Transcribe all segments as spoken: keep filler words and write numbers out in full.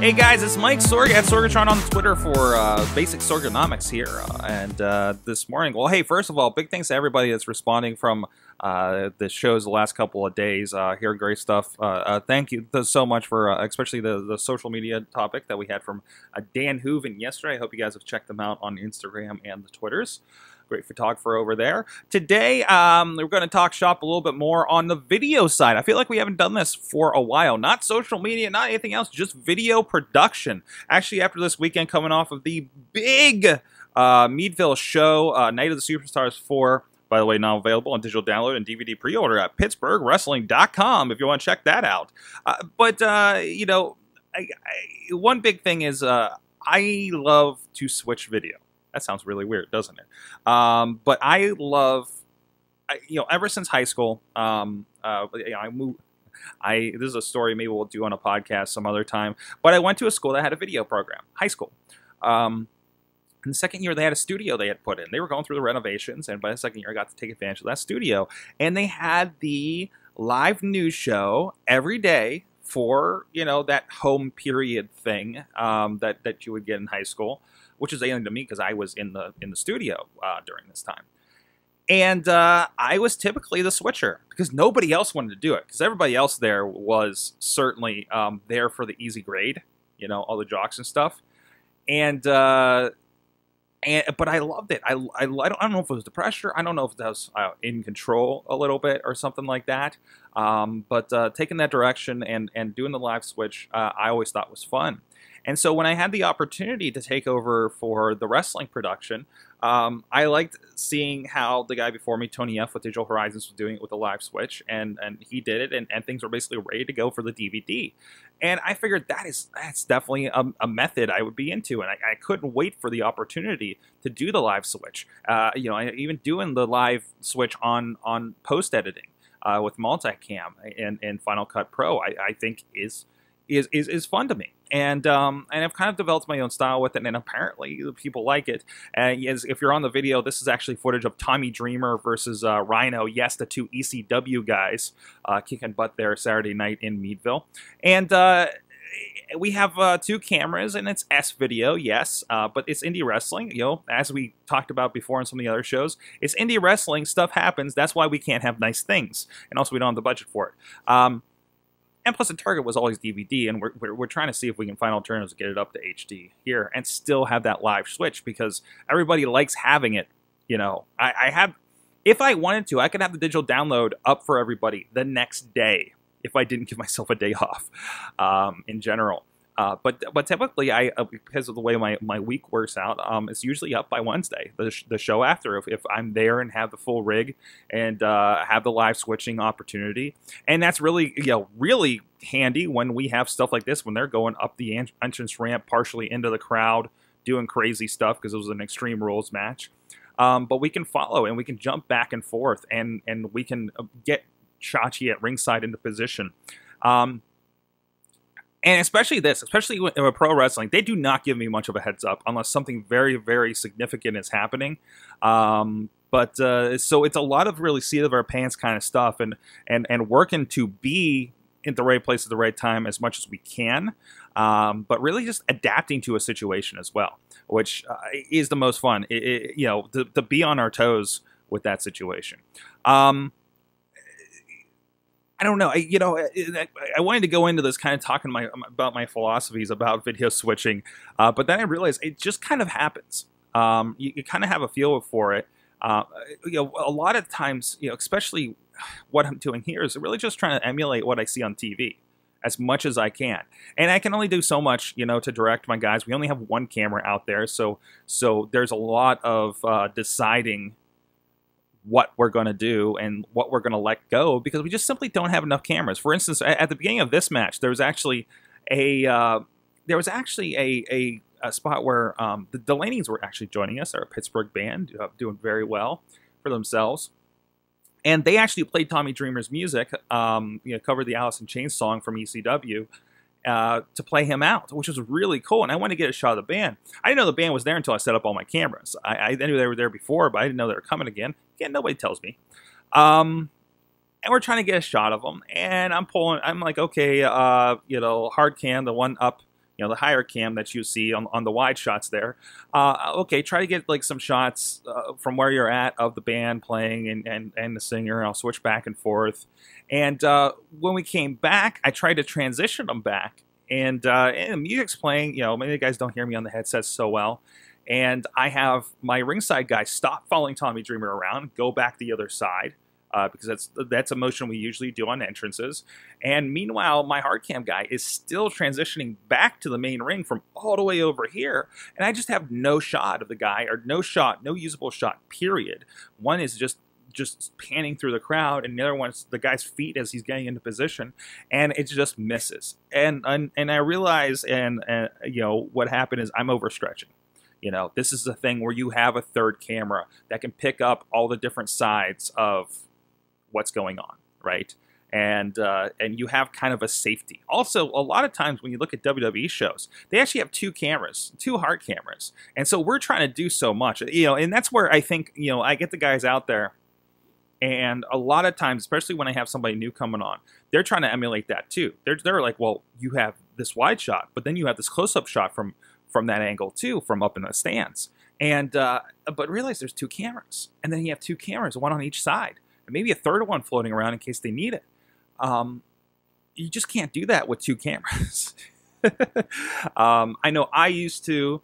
Hey guys, it's Mike Sorg at Sorgatron on Twitter for uh, Basic Sorgonomics here. Uh, and uh, this morning, well, hey, first of all, big thanks to everybody that's responding from uh, the shows the last couple of days. Uh, hearing great stuff. Uh, uh, thank you so much for, uh, especially the, the social media topic that we had from uh, Dan Hooven yesterday. I hope you guys have checked them out on Instagram and the Twitters. Great photographer over there. Today, um, we're going to talk shop a little bit more on the video side. I feel like we haven't done this for a while. Not social media, not anything else, just video production. Actually, after this weekend, coming off of the big uh, Meadville show, uh, Night of the Superstars four, by the way, now available on digital download and D V D pre-order at pittsburgh wrestling dot com if you want to check that out. Uh, but, uh, you know, I, I, one big thing is uh, I love to switch video. That sounds really weird, doesn't it? Um, but I love, I, you know, ever since high school, um, uh, you know, I moved. I this is a story maybe we'll do on a podcast some other time. But I went to a school that had a video program, high school. Um, in the second year, they had a studio they had put in. They were going through the renovations, and by the second year, I got to take advantage of that studio. And they had the live news show every day for, you know, that home period thing um, that that you would get in high school. Which is alien to me because I was in the in the studio uh, during this time, and uh, I was typically the switcher because nobody else wanted to do it because everybody else there was certainly um, there for the easy grade, you know, all the jocks and stuff, and uh, and but I loved it. I I, I, don't, I don't know if it was the pressure. I don't know if that was uh, in control a little bit or something like that. Um, but uh, taking that direction and and doing the live switch, uh, I always thought was fun. And so when I had the opportunity to take over for the wrestling production, um, I liked seeing how the guy before me, Tony F with Digital Horizons, was doing it with a live switch, and and he did it, and, and things were basically ready to go for the D V D. And I figured that is that's definitely a, a method I would be into, and I, I couldn't wait for the opportunity to do the live switch. Uh, you know, even doing the live switch on on post editing uh, with multicam and and Final Cut Pro, I, I think is. Is, is is fun to me, and um, and I've kind of developed my own style with it, and apparently people like it. And uh, if you're on the video, this is actually footage of Tommy Dreamer versus uh, Rhino. Yes, the two E C W guys uh, kicking butt there Saturday night in Meadville, and uh, we have uh, two cameras, and it's S video, yes, uh, but it's indie wrestling. You know, as we talked about before on some of the other shows, it's indie wrestling. Stuff happens. That's why we can't have nice things, and also we don't have the budget for it. Um, And plus, the target was always D V D, and we're, we're, we're trying to see if we can find alternatives to get it up to H D here and still have that live switch because everybody likes having it, you know. I, I have, if I wanted to, I could have the digital download up for everybody the next day if I didn't give myself a day off um, in general. Uh, but but typically, I uh, because of the way my, my week works out, um, it's usually up by Wednesday, the, sh the show after, if, if I'm there and have the full rig and uh, have the live switching opportunity. And that's really, you know, really handy when we have stuff like this, when they're going up the en entrance ramp partially into the crowd, doing crazy stuff because it was an Extreme Rules match. Um, but we can follow and we can jump back and forth and, and we can get Chachi at ringside into position. Um And especially this, especially with pro wrestling, they do not give me much of a heads up unless something very, very significant is happening. Um, but uh, so it's a lot of really seat of our pants kind of stuff, and and and working to be in the right place at the right time as much as we can. Um, but really just adapting to a situation as well, which uh, is the most fun. It, it, you know, to, to be on our toes with that situation. Um, I don't know. I, you know, I, I wanted to go into this kind of talking my, about my philosophies about video switching, uh, but then I realized it just kind of happens. Um, you, you kind of have a feel for it. Uh, you know, a lot of times, you know, especially what I'm doing here is really just trying to emulate what I see on T V as much as I can, and I can only do so much. You know, to direct my guys, we only have one camera out there, so so there's a lot of uh, deciding what we're going to do and what we're going to let go because we just simply don't have enough cameras. For instance, at the beginning of this match, there was actually a uh, there was actually a, a, a spot where um, the Delaneys were actually joining us, our Pittsburgh band, uh, doing very well for themselves. And they actually played Tommy Dreamer's music, um, you know, covered the Alice in Chains song from E C W uh, to play him out, which was really cool. And I wanted to get a shot of the band. I didn't know the band was there until I set up all my cameras. I, I knew they were there before, but I didn't know they were coming again. Yeah, nobody tells me. Um, and we're trying to get a shot of them. And I'm pulling, I'm like, okay, uh, you know, hard cam, the one up, you know, the higher cam that you see on, on the wide shots there. Uh, okay, try to get like some shots uh, from where you're at of the band playing and, and, and the singer. I'll switch back and forth. And uh, when we came back, I tried to transition them back. And, uh, and the music's playing. You know, maybe you guys don't hear me on the headsets so well. And I have my ringside guy stop following Tommy Dreamer around, go back the other side, uh, because that's that's a motion we usually do on entrances. And meanwhile, my hard cam guy is still transitioning back to the main ring from all the way over here. And I just have no shot of the guy, or no shot, no usable shot, period. One is just... just panning through the crowd, and the other one's the guy's feet as he's getting into position, and it just misses. And and, and I realize, and, and you know what happened is I'm overstretching. You know, this is the thing where you have a third camera that can pick up all the different sides of what's going on, right? And uh, and you have kind of a safety. Also, a lot of times when you look at W W E shows, they actually have two cameras, two hard cameras, and so we're trying to do so much. You know, and that's where I think you know I get the guys out there. And a lot of times, especially when I have somebody new coming on, they're trying to emulate that too. They're, they're like, well, you have this wide shot, but then you have this close-up shot from, from that angle too, from up in the stands. And uh, but realize there's two cameras. And then you have two cameras, one on each side. And maybe a third one floating around in case they need it. Um, you just can't do that with two cameras. um, I know I used to,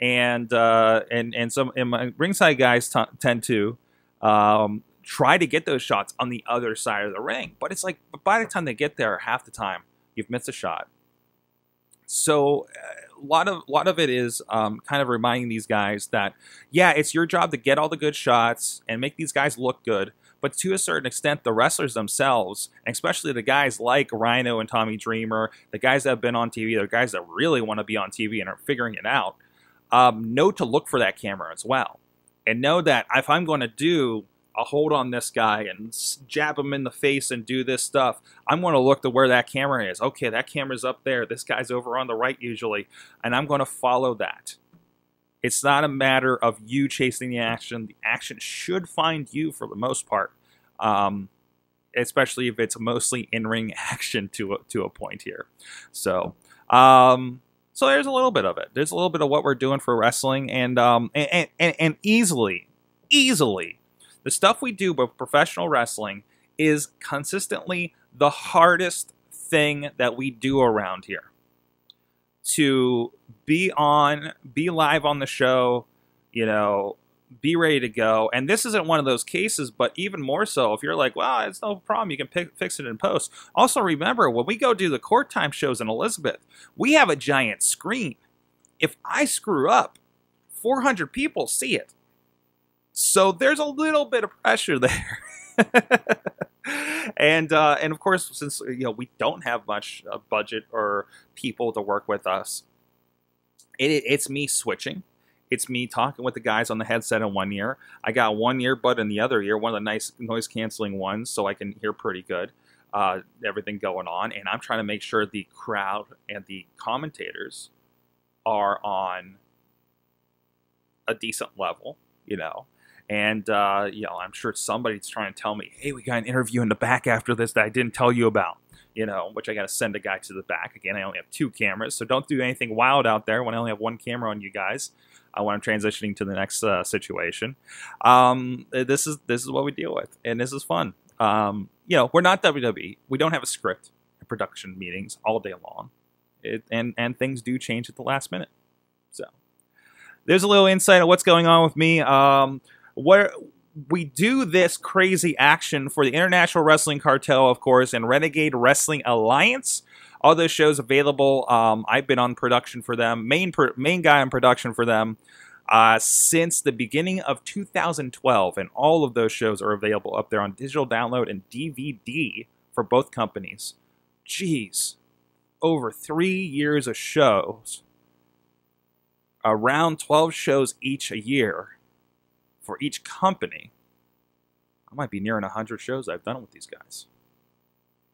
and, uh, and, and some and my ringside guys t tend to. Um, try to get those shots on the other side of the ring. But it's like, by the time they get there, half the time, you've missed a shot. So a lot of, lot of it is um, kind of reminding these guys that, yeah, it's your job to get all the good shots and make these guys look good. But to a certain extent, the wrestlers themselves, and especially the guys like Rhino and Tommy Dreamer, the guys that have been on T V, the guys that really want to be on T V and are figuring it out, um, know to look for that camera as well. And know that if I'm going to do... I'll hold on this guy and jab him in the face and do this stuff. I'm going to look to where that camera is. Okay, that camera's up there. This guy's over on the right usually, and I'm going to follow that. It's not a matter of you chasing the action. The action should find you for the most part, um, especially if it's mostly in-ring action to a, to a point here. So... Um, so there's a little bit of it. There's a little bit of what we're doing for wrestling, and, um, and, and, and easily, easily... the stuff we do with professional wrestling is consistently the hardest thing that we do around here. To be on, be live on the show, you know, be ready to go. And this isn't one of those cases, but even more so, if you're like, well, it's no problem, you can pick, fix it in post. Also remember, when we go do the court time shows in Elizabeth, we have a giant screen. If I screw up, four hundred people see it. So there's a little bit of pressure there. and uh, and of course, since you know we don't have much uh, budget or people to work with us, it, it, it's me switching. It's me talking with the guys on the headset in one ear. I got one earbud in the other ear, one of the nice noise-canceling ones, so I can hear pretty good uh, everything going on. And I'm trying to make sure the crowd and the commentators are on a decent level, you know. And, uh, you know, I'm sure somebody's trying to tell me, hey, we got an interview in the back after this that I didn't tell you about, you know, which I got to send a guy to the back. Again, I only have two cameras, so don't do anything wild out there when I only have one camera on you guys uh, when I'm transitioning to the next uh, situation. Um, this is this is what we deal with, and this is fun. Um, you know, we're not W W E. We don't have a script and production meetings all day long, it, and, and things do change at the last minute. So there's a little insight on what's going on with me. Um... Where we do this crazy action for the International Wrestling Cartel, of course, and Renegade Wrestling Alliance. All those shows available. Um, I've been on production for them, main per, main guy on production for them uh, since the beginning of two thousand twelve, and all of those shows are available up there on digital download and D V D for both companies. Jeez, over three years of shows, around twelve shows each a year. For each company, I might be nearing one hundred shows I've done with these guys.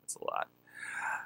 That's a lot.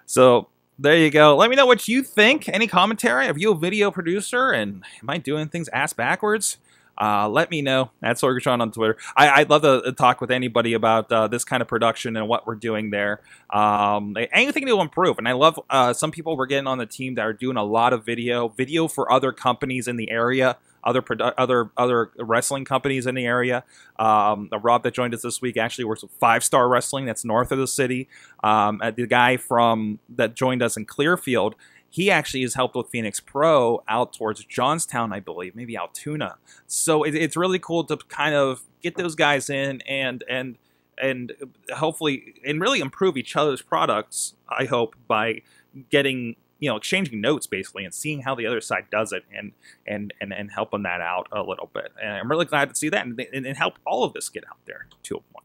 So there you go. Let me know what you think. Any commentary? Are you a video producer? And am I doing things ass backwards? Uh, let me know at Sorgatron on Twitter. I, I'd love to talk with anybody about uh, this kind of production and what we're doing there. Um, anything to improve. And I love uh, some people we're getting on the team that are doing a lot of video, video for other companies in the area, other other other wrestling companies in the area. Um, Rob that joined us this week actually works with Five-Star Wrestling. That's north of the city. Um, the guy from that joined us in Clearfield, he actually has helped with Phoenix Pro out towards Johnstown, I believe, maybe Altoona. So it, it's really cool to kind of get those guys in and and and hopefully and really improve each other's products. I hope by getting, you know, exchanging notes basically and seeing how the other side does it and and and and helping that out a little bit. And I'm really glad to see that and, and, and help all of this get out there to a point.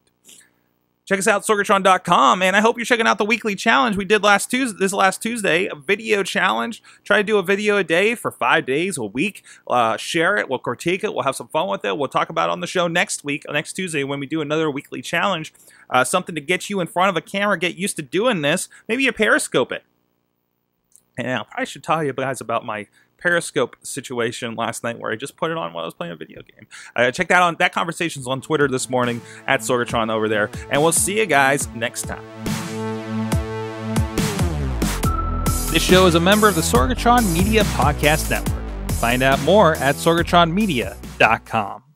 Check us out, Sorgatron dot com, and I hope you're checking out the weekly challenge we did last Tuesday, this last Tuesday, a video challenge. Try to do a video a day for five days, a week. Uh, share it. We'll critique it. We'll have some fun with it. We'll talk about it on the show next week, next Tuesday, when we do another weekly challenge, uh, something to get you in front of a camera, get used to doing this. Maybe you Periscope it. And I probably should tell you guys about my Periscope situation last night where I just put it on while I was playing a video game. Uh, check that out. That conversation's on Twitter this morning at Sorgatron over there. And we'll see you guys next time. This show is a member of the Sorgatron Media Podcast Network. Find out more at Sorgatron Media dot com.